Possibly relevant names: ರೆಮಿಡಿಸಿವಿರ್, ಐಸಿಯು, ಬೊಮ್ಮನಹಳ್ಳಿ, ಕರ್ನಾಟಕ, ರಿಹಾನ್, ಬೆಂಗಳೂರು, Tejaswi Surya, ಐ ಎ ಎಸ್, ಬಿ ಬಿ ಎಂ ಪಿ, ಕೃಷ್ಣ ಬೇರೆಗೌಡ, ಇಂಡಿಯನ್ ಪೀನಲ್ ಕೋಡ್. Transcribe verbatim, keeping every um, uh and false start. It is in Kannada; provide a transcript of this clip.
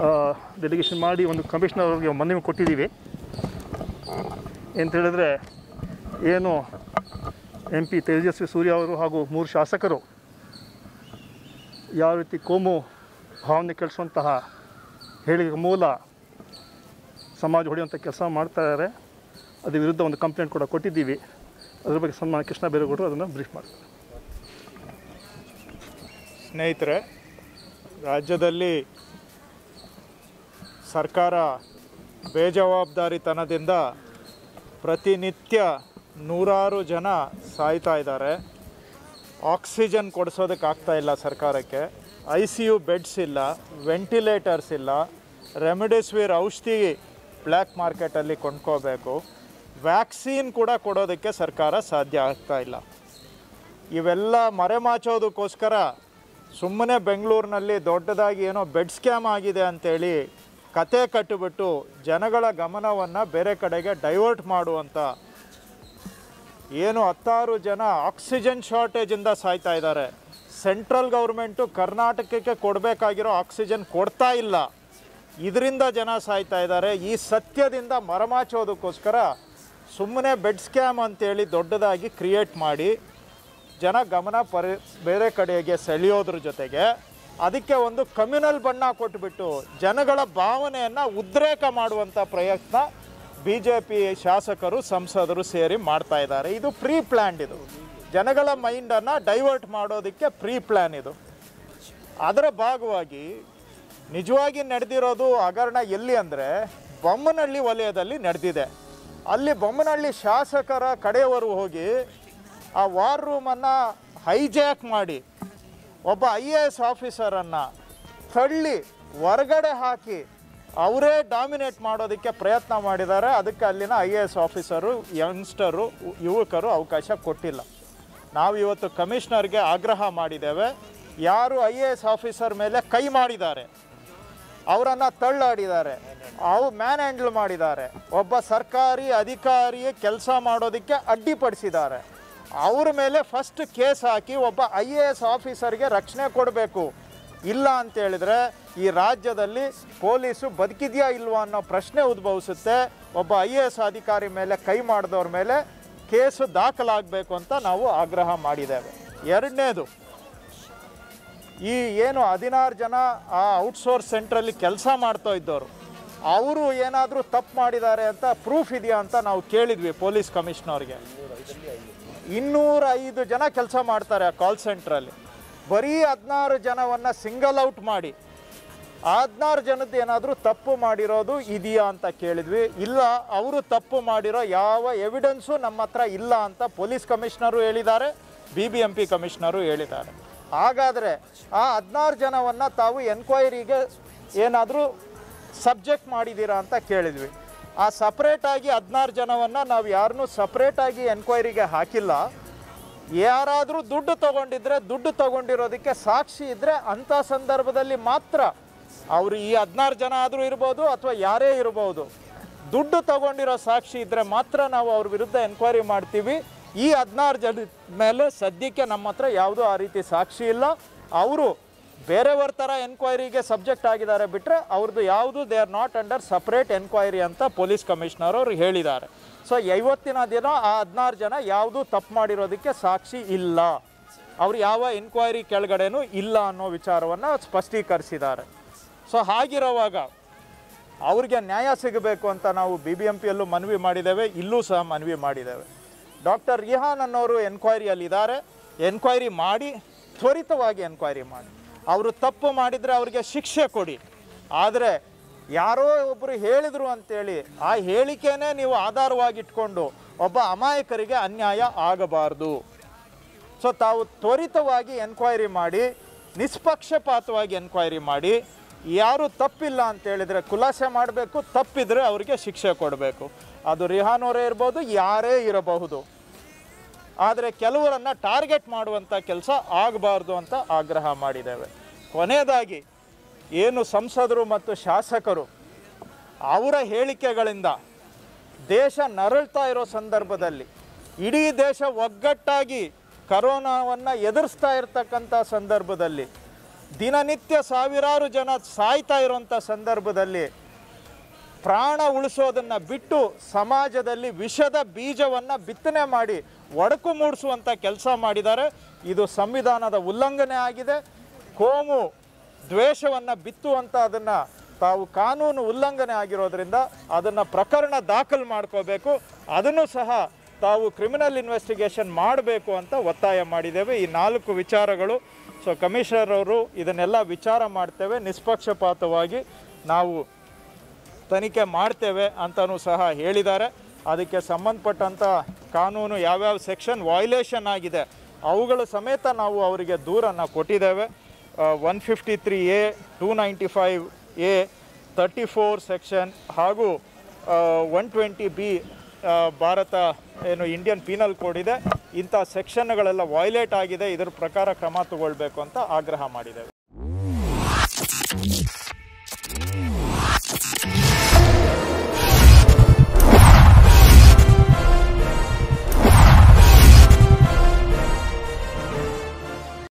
डेलिगेशन मारी कमिश्नर मन कोट्टिदीवि अंतर्रे ಏನು ಎಂ ಪಿ ತೇಜಸ್ವಿ ಸೂರ್ಯ ಅವರು ಹಾಗೂ ಮೂರು ಶಾಸಕರು ಯಾವ ರೀತಿ ಕೋಮು ಭಾವನೆ ಕೆಳಸುವಂತ ಹೇಳಿಕೆ ಮೂಲ ಸಮಾಜ ಹೊಡೆಯುವಂತ ಕೆಲಸ ಮಾಡ್ತಾ ಇದ್ದಾರೆ ಅದರ ವಿರುದ್ಧ ಒಂದು ಕಂಪ್ಲೇಂಟ್ ಕೂಡ ಕೊಟ್ಟಿದ್ದೀವಿ ಅದರ ಬಗ್ಗೆ ಸನ್ಮಾನ್ಯ ಕೃಷ್ಣ ಬೇರೆಗೌಡರು ಅದನ್ನ ಬ್ರೀಫ್ ಮಾಡ್ತಾರೆ ಸ್ನೇಹಿತರೆ ರಾಜ್ಯದಲ್ಲಿ ಸರ್ಕಾರ ಬೇಜವಾಬ್ದಾರಿತನದಿಂದ ಪ್ರತಿನಿತ್ಯ ನೂರಾರು ಜನ ಸಾಯ್ತಾ ಇದ್ದಾರೆ ಆಕ್ಸಿಜನ್ ಕೊಡಿಸೋದಕ್ಕೆ ಆಗ್ತಾ ಇಲ್ಲ ಸರ್ಕಾರಕ್ಕೆ ಐಸಿಯು ಬೆಡ್ಸ್ ಇಲ್ಲ ವೆಂಟಿಲೇಟರ್ಸ್ ಇಲ್ಲ ರೆಮಿಡಿಸಿವಿರ್ ಔಷಧಿ ಬ್ಲ್ಯಾಕ್ ಮಾರ್ಕೆಟ್ ಅಲ್ಲಿ ಕೊಂಡ್ಕೋಬೇಕು ವ್ಯಾಕ್ಸಿನ್ ಕೂಡ ಕೊಡೋದಕ್ಕೆ ಸರ್ಕಾರ ಸಾಧ್ಯ ಆಗ್ತಾ ಇಲ್ಲ ಇವೆಲ್ಲ ಮರೆಮಾಚೋದಕ್ಕೋಸ್ಕರ ಸುಮ್ಮನೆ ಬೆಂಗಳೂರಿನಲ್ಲಿ ದೊಡ್ಡದಾಗಿ ಏನೋ ಬೆಡ್ ಸ್ಕ್ಯಾಮ್ ಆಗಿದೆ ಅಂತ ಹೇಳಿ ಕತೆ ಕಟ್ಟಿಬಿಟ್ಟು ಜನಗಳ ಗಮನವನ್ನು ಬೇರೆ ಕಡೆಗೆ ಡೈವರ್ಟ್ ಮಾಡುವಂತ ಏನು ಹತ್ತಾರು ಜನ ಆಕ್ಸಿಜನ್ ಶಾರ್ಟೇಜಿಂದ ಸಾಯ್ತಾ ಇದ್ದಾರೆ ಸೆಂಟ್ರಲ್ ಗವರ್ಮೆಂಟು ಕರ್ನಾಟಕಕ್ಕೆ ಕೊಡಬೇಕಾಗಿರೋ ಆಕ್ಸಿಜನ್ ಕೊಡ್ತಾ ಇಲ್ಲ ಇದರಿಂದ ಜನ ಸಾಯ್ತಾ ಇದ್ದಾರೆ ಈ ಸತ್ಯದಿಂದ ಮರೆಮಾಚೋದಕ್ಕೋಸ್ಕರ ಸುಮ್ಮನೆ ಬೆಡ್ ಸ್ಕ್ಯಾಮ್ ಅಂತೇಳಿ ದೊಡ್ಡದಾಗಿ ಕ್ರಿಯೇಟ್ ಮಾಡಿ ಜನ ಗಮನ ಪರಿ ಬೇರೆ ಕಡೆಗೆ ಸೆಳೆಯೋದ್ರ ಜೊತೆಗೆ ಅದಕ್ಕೆ ಒಂದು ಕಮ್ಯುನಲ್ ಬಣ್ಣ ಕೊಟ್ಟುಬಿಟ್ಟು ಜನಗಳ ಭಾವನೆಯನ್ನು ಉದ್ರೇಕ ಮಾಡುವಂಥ ಪ್ರಯತ್ನ ಬಿಜೆಪಿ ಶಾಸಕರು ಸಂಸದರು ಸೇರಿ ಮಾಡ್ತಾ ಇದ್ದಾರೆ ಇದು ಪ್ರೀ ಪ್ಲಾನ್ ಇದು ಜನಗಳ ಮೈಂಡ್ ಅನ್ನು ಡೈವರ್ಟ್ ಮಾಡೋದಕ್ಕೆ ಪ್ರೀ ಪ್ಲಾನ್ ಇದು ಅದರ ಭಾಗವಾಗಿ ನಿಜವಾಗಿ ನಡೆದಿರೋದು ಹಗರಣ ಎಲ್ಲಿ ಅಂದರೆ ಬೊಮ್ಮನಹಳ್ಳಿ ವಲಯದಲ್ಲಿ ನಡೆದಿದೆ ಅಲ್ಲಿ ಬೊಮ್ಮನಹಳ್ಳಿ ಶಾಸಕರ ಕಡೆಯವರು ಹೋಗಿ ಆ ವಾರ್ ರೂಮನ್ನು ಹೈಜ್ಯಾಕ್ ಮಾಡಿ ಒಬ್ಬ ಐ ಎ ಎಸ್ ಆಫೀಸರನ್ನು ತಳ್ಳಿ ಹೊರಗಡೆ ಹಾಕಿ ಅವರೇ ಡಾಮಿನೇಟ್ ಮಾಡೋದಕ್ಕೆ ಪ್ರಯತ್ನ ಮಾಡಿದ್ದಾರೆ ಅದಕ್ಕೆ ಅಲ್ಲಿನ ಐ ಎ ಎಸ್ officer youngster ಯುವಕರು ಅವಕಾಶ ಕೊಟ್ಟಿಲ್ಲ ನಾವು ಇವತ್ತು ಕಮಿಷನರ್ಗೆ ಆಗ್ರಹ ಮಾಡಿದ್ದೇವೆ ಯಾರು ಐ ಎ ಎಸ್ ಆಫೀಸರ್ ಮೇಲೆ ಕೈ ಮಾಡಿದ್ದಾರೆ ಅವರನ್ನು ತಳ್ಳಾಡಿದ್ದಾರೆ ಅವು ಮ್ಯಾನ್ ಹ್ಯಾಂಡಲ್ ಮಾಡಿದ್ದಾರೆ ಒಬ್ಬ ಸರ್ಕಾರಿ ಅಧಿಕಾರಿಯ ಕೆಲಸ ಮಾಡೋದಕ್ಕೆ ಅಡ್ಡಿಪಡಿಸಿದ್ದಾರೆ ಅವ್ರ ಮೇಲೆ ಫಸ್ಟ್ ಕೇಸ್ ಹಾಕಿ ಒಬ್ಬ ಐ ಎ ಎಸ್ ಆಫೀಸರ್ಗೆ ರಕ್ಷಣೆ ಕೊಡಬೇಕು ಇಲ್ಲ ಅಂತೇಳಿದರೆ ಈ ರಾಜ್ಯದಲ್ಲಿ ಪೊಲೀಸು ಬದುಕಿದೆಯಾ ಇಲ್ವಾ ಅನ್ನೋ ಪ್ರಶ್ನೆ ಉದ್ಭವಿಸುತ್ತೆ ಒಬ್ಬ ಐ ಎ ಎಸ್ ಅಧಿಕಾರಿ ಮೇಲೆ ಕೈ ಮಾಡಿದವ್ರ ಮೇಲೆ ಕೇಸು ದಾಖಲಾಗಬೇಕು ಅಂತ ನಾವು ಆಗ್ರಹ ಮಾಡಿದ್ದೇವೆ ಎರಡನೇದು ಈ ಏನು ಹದಿನಾರು ಜನ ಆ ಔಟ್ಸೋರ್ಸ್ ಸೆಂಟ್ರಲ್ಲಿ ಕೆಲಸ ಮಾಡ್ತಾ ಇದ್ದವರು ಅವರು ಏನಾದರೂ ತಪ್ಪು ಮಾಡಿದ್ದಾರೆ ಅಂತ ಪ್ರೂಫ್ ಇದೆಯಾ ಅಂತ ನಾವು ಕೇಳಿದ್ವಿ ಪೊಲೀಸ್ ಕಮಿಷನರ್ಗೆ ಇನ್ನೂರ ಐದು ಜನ ಕೆಲಸ ಮಾಡ್ತಾರೆ ಆ ಕಾಲ್ ಸೆಂಟ್ರಲ್ಲಿ ಬರೀ ಹದಿನಾರು ಜನವನ್ನು ಸಿಂಗಲ್ ಔಟ್ ಮಾಡಿ ಹದಿನಾರು ಜನದ್ದು ಏನಾದರೂ ತಪ್ಪು ಮಾಡಿರೋದು ಇದೆಯಾ ಅಂತ ಕೇಳಿದ್ವಿ ಇಲ್ಲ ಅವರು ತಪ್ಪು ಮಾಡಿರೋ ಯಾವ ಎವಿಡೆನ್ಸು ನಮ್ಮ ಹತ್ರ ಇಲ್ಲ ಅಂತ ಪೊಲೀಸ್ ಕಮಿಷನರು ಹೇಳಿದ್ದಾರೆ ಬಿ ಬಿ ಎಂ ಪಿ commissioner ಹೇಳಿದ್ದಾರೆ ಹಾಗಾದರೆ ಆ ಹದಿನಾರು ಜನವನ್ನು ತಾವು ಎನ್ಕ್ವೈರಿಗೆ ಏನಾದರೂ ಸಬ್ಜೆಕ್ಟ್ ಮಾಡಿದ್ದೀರಾ ಅಂತ ಕೇಳಿದ್ವಿ ಆ ಸಪ್ರೇಟಾಗಿ ಹದಿನಾರು ಜನವನ್ನು ನಾವು ಯಾರನ್ನೂ ಸಪ್ರೇಟಾಗಿ ಎನ್ಕ್ವೈರಿಗೆ ಹಾಕಿಲ್ಲ ಯಾರಾದರೂ ದುಡ್ಡು ತೊಗೊಂಡಿದ್ರೆ ದುಡ್ಡು ತೊಗೊಂಡಿರೋದಕ್ಕೆ ಸಾಕ್ಷಿ ಇದ್ದರೆ ಅಂಥ ಸಂದರ್ಭದಲ್ಲಿ ಮಾತ್ರ ಅವರು ಈ ಹದಿನಾರು ಜನ ಆದರೂ ಇರ್ಬೋದು ಅಥವಾ ಯಾರೇ ಇರ್ಬೋದು ದುಡ್ಡು ತೊಗೊಂಡಿರೋ ಸಾಕ್ಷಿ ಇದ್ದರೆ ಮಾತ್ರ ನಾವು ಅವ್ರ ವಿರುದ್ಧ ಎನ್ಕ್ವೈರಿ ಮಾಡ್ತೀವಿ ಈ ಹದಿನಾರು ಜನ ಮೇಲೆ ಸದ್ಯಕ್ಕೆ ನಮ್ಮ ಹತ್ರ ಯಾವುದೂ ಆ ರೀತಿ ಸಾಕ್ಷಿ ಇಲ್ಲ ಅವರು ಬೇರೆಯವ್ರ ಥರ ಎನ್ಕ್ವೈರಿಗೆ ಸಬ್ಜೆಕ್ಟ್ ಆಗಿದ್ದಾರೆ ಬಿಟ್ಟರೆ ಅವ್ರದ್ದು ಯಾವುದು they are not under separate enquiry ಅಂತ ಪೊಲೀಸ್ ಕಮಿಷನರ್ ಅವರು ಹೇಳಿದ್ದಾರೆ ಸೊ ಇವತ್ತಿನ ದಿನ ಆ ಹದಿನಾರು ಜನ ಯಾವುದೂ ತಪ್ಪು ಮಾಡಿರೋದಕ್ಕೆ ಸಾಕ್ಷಿ ಇಲ್ಲ ಅವರು ಯಾವ ಎನ್ಕ್ವೈರಿ ಕೆಳಗಡೆನೂ ಇಲ್ಲ ಅನ್ನೋ ವಿಚಾರವನ್ನು ಸ್ಪಷ್ಟೀಕರಿಸಿದ್ದಾರೆ ಸೊ ಹಾಗಿರುವಾಗ ಅವ್ರಿಗೆ ನ್ಯಾಯ ಸಿಗಬೇಕು ಅಂತ ನಾವು ಬಿ ಬಿ ಎಂ ಪಿಯಲ್ಲೂ ಮನವಿ ಮಾಡಿದ್ದೇವೆ ಇಲ್ಲೂ ಸಹ ಮನವಿ ಮಾಡಿದ್ದೇವೆ ಡಾಕ್ಟರ್ ರಿಹಾನ್ ಅನ್ನೋರು ಎನ್ಕ್ವೈರಿಯಲ್ಲಿದ್ದಾರೆ ಎನ್ಕ್ವೈರಿ ಮಾಡಿ ತ್ವರಿತವಾಗಿ ಎನ್ಕ್ವೈರಿ ಮಾಡಿ ಅವರು ತಪ್ಪು ಮಾಡಿದರೆ ಅವರಿಗೆ ಶಿಕ್ಷೆ ಕೊಡಿ ಆದರೆ ಯಾರೋ ಒಬ್ಬರು ಹೇಳಿದರು ಅಂತೇಳಿ ಆ ಹೇಳಿಕೆನೇ ನೀವು ಆಧಾರವಾಗಿಟ್ಕೊಂಡು ಒಬ್ಬ ಅಮಾಯಕರಿಗೆ ಅನ್ಯಾಯ ಆಗಬಾರ್ದು ಸೊ ತಾವು ತ್ವರಿತವಾಗಿ ಎನ್ಕ್ವೈರಿ ಮಾಡಿ ನಿಷ್ಪಕ್ಷಪಾತವಾಗಿ ಎನ್ಕ್ವೈರಿ ಮಾಡಿ ಯಾರು ತಪ್ಪಿಲ್ಲ ಅಂತೇಳಿದರೆ ಖುಲಾಸೆ ಮಾಡಬೇಕು ತಪ್ಪಿದರೆ ಅವರಿಗೆ ಶಿಕ್ಷೆ ಕೊಡಬೇಕು ಅದು ರಿಹಾನ್ ಅವರೇ ಇರ್ಬೋದು ಯಾರೇ ಇರಬಹುದು ಆದರೆ ಕೆಲವರನ್ನು ಟಾರ್ಗೆಟ್ ಮಾಡುವಂಥ ಕೆಲಸ ಆಗಬಾರ್ದು ಅಂತ ಆಗ್ರಹ ಮಾಡಿದ್ದೇವೆ ಕೊನೆಯದಾಗಿ ಏನು ಸಂಸದರು ಮತ್ತು ಶಾಸಕರು ಅವರ ಹೇಳಿಕೆಗಳಿಂದ ದೇಶ ನರಳ್ತಾ ಇರೋ ಸಂದರ್ಭದಲ್ಲಿ ಇಡೀ ದೇಶ ಒಗ್ಗಟ್ಟಾಗಿ ಕರೋನಾವನ್ನು ಎದುರಿಸ್ತಾ ಇರ್ತಕ್ಕಂಥ ಸಂದರ್ಭದಲ್ಲಿ ದಿನನಿತ್ಯ ಸಾವಿರಾರು ಜನ ಸಾಯ್ತಾ ಇರುವಂತ ಸಂದರ್ಭದಲ್ಲಿ ಪ್ರಾಣ ಉಳಿಸೋದನ್ನ ಬಿಟ್ಟು ಸಮಾಜದಲ್ಲಿ ವಿಷದ ಬೀಜವನ್ನ ಬಿತ್ತನೆ ಮಾಡಿ ಒಡಕು ಮೂಡಿಸುವಂತ ಕೆಲಸ ಮಾಡಿದ್ದಾರೆ. ಇದು ಸಂವಿಧಾನದ ಉಲ್ಲಂಘನೆ ಆಗಿದೆ. ಕೋಮು ದ್ವೇಷವನ್ನ ಬಿತ್ತುವಂತ ಅದನ್ನ ತಾವು ಕಾನೂನು ಉಲ್ಲಂಘನೆ ಆಗಿರೋದ್ರಿಂದ ಅದನ್ನ ಪ್ರಕರಣ ದಾಖಲು ಮಾಡ್ಕೋಬೇಕು, ಅದನ್ನು ಸಹ ತಾವು ಕ್ರಿಮಿನಲ್ ಇನ್ವೆಸ್ಟಿಗೇಷನ್ ಮಾಡಬೇಕು ಅಂತ ಒತ್ತಾಯ ಮಾಡಿದ್ದೇವೆ. ಈ ನಾಲ್ಕು ವಿಚಾರಗಳು. ಸೊ ಕಮಿಷನರ್ ಅವರು ಇದನ್ನೆಲ್ಲ ವಿಚಾರ ಮಾಡ್ತೇವೆ, ನಿಷ್ಪಕ್ಷಪಾತವಾಗಿ ನಾವು ತನಿಖೆ ಮಾಡ್ತೇವೆ ಅಂತಲೂ ಸಹ ಹೇಳಿದ್ದಾರೆ. ಅದಕ್ಕೆ ಸಂಬಂಧಪಟ್ಟಂಥ ಕಾನೂನು ಯಾವ್ಯಾವ ಸೆಕ್ಷನ್ ವೈಲೇಷನ್ ಆಗಿದೆ ಅವುಗಳ ಸಮೇತ ನಾವು ಅವರಿಗೆ ದೂರನ್ನು ಕೊಟ್ಟಿದ್ದೇವೆ. One fifty three A two ninety five A thirty four section ಹಾಗೂ ಒನ್ ಟ್ವೆಂಟಿ ಬಿ ಭಾರತ ಏನು ಇಂಡಿಯನ್ ಪೀನಲ್ ಕೋಡ್ ಇದೆ, ಇಂಥ ಸೆಕ್ಷನ್ಗಳೆಲ್ಲ ವೈಲೇಟ್ ಆಗಿದೆ, ಇದರ ಪ್ರಕಾರ ಕ್ರಮ ತಗೊಳ್ಬೇಕು ಅಂತ ಆಗ್ರಹ ಮಾಡಿದ್ದೇವೆ.